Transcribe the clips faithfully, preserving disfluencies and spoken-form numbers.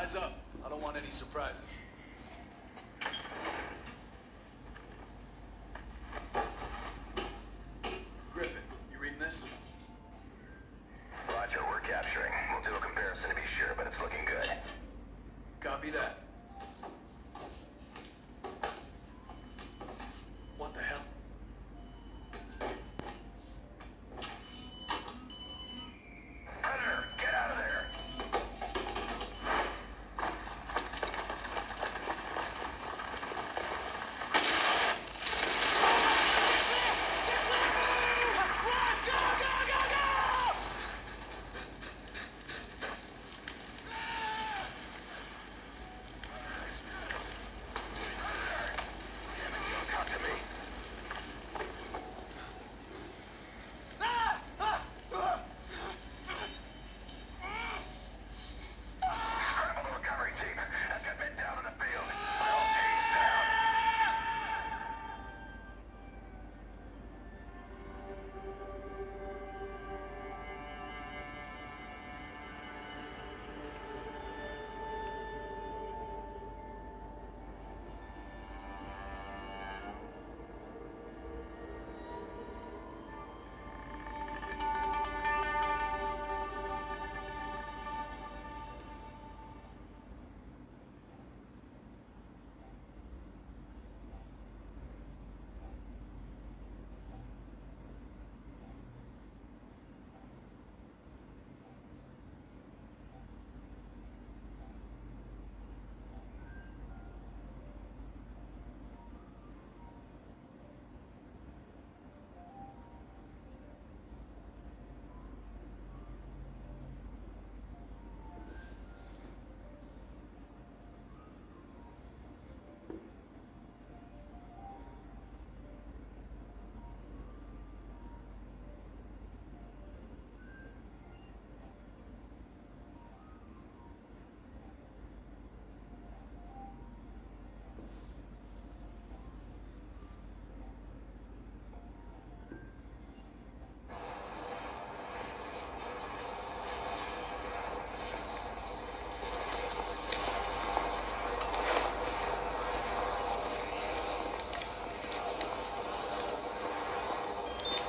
Eyes up. I don't want any surprises. Griffin, you reading this? Roger, we're capturing. We'll do a comparison to be sure, but it's looking good. Copy that. What the hell?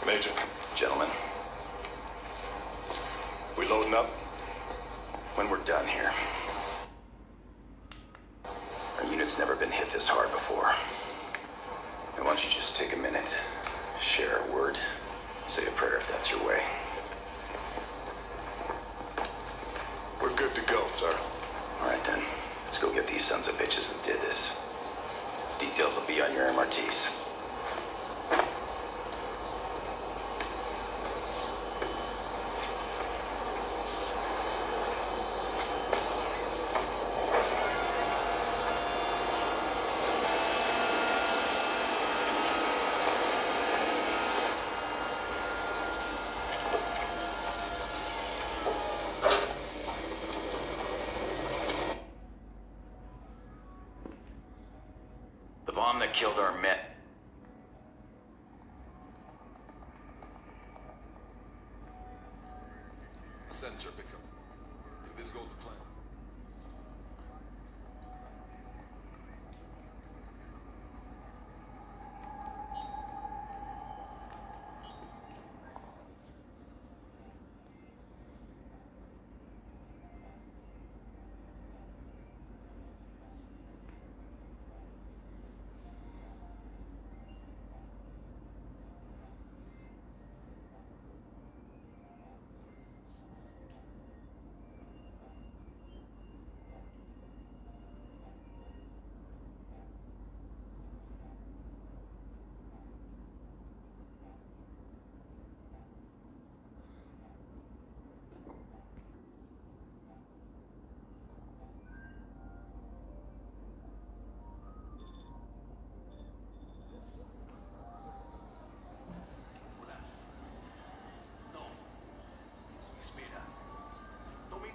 Major, gentlemen, we loading up when we're done here. Our unit's never been hit this hard before. And why don't you just take a minute, share a word, say a prayer if that's your way. We're good to go, sir. All right, then. Let's go get these sons of bitches that did this. Details will be on your M R Ts. That killed our men. Sensor picks up. If this goes to plan.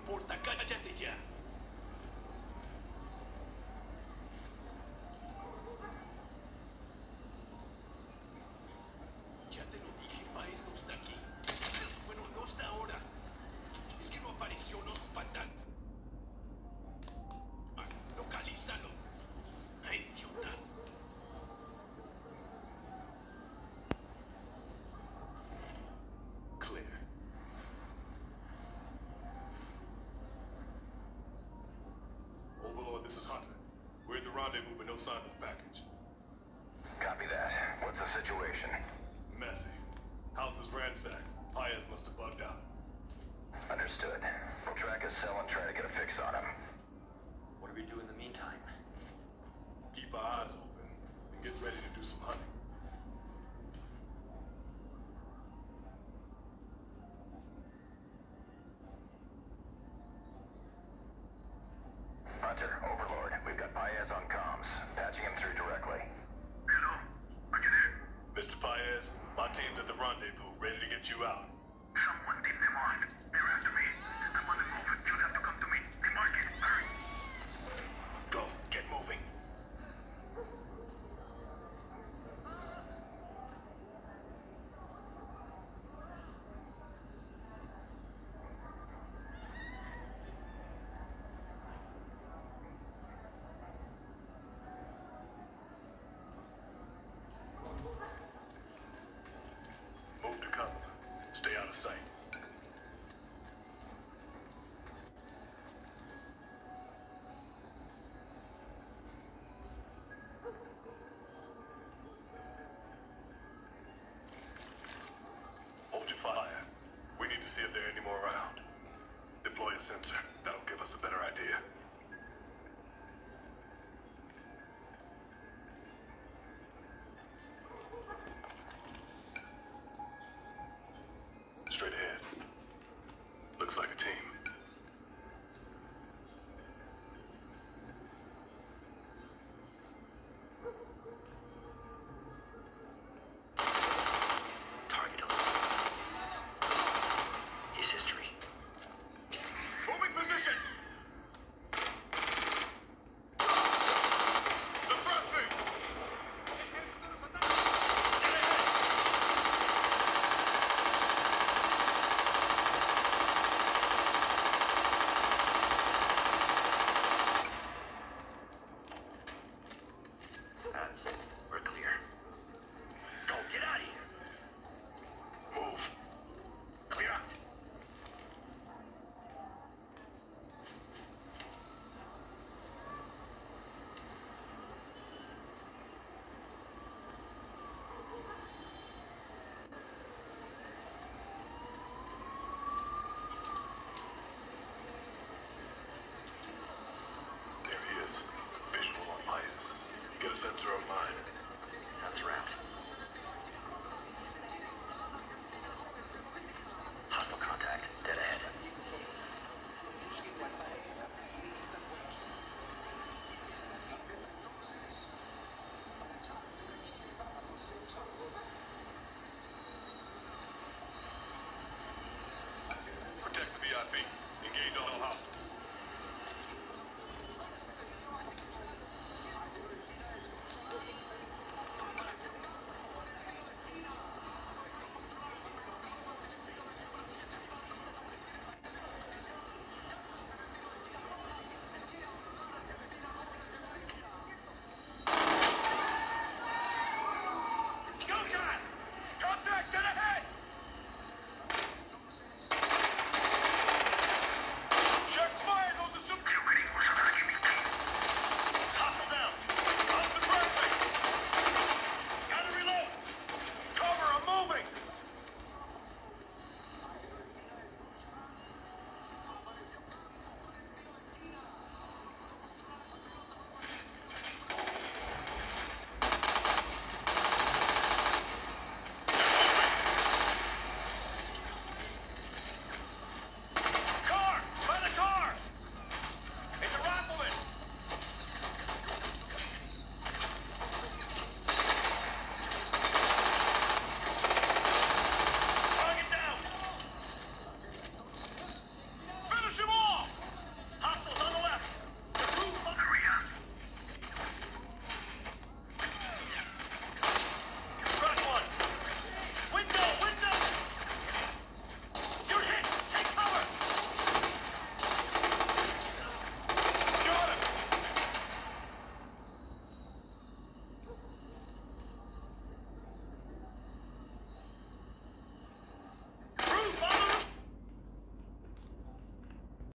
Porta, cállate ya. Ya te lo dije, Paez no está aquí. Bueno, no está ahora. Es que no apareció, no es un fantasma. rendezvous, but no sign of the package. Copy that. What's the situation? Messy. House is ransacked. Paez must have bugged out. Understood. We'll track his cell and try to get a fix on him. What do we do in the meantime? Keep our eyes open.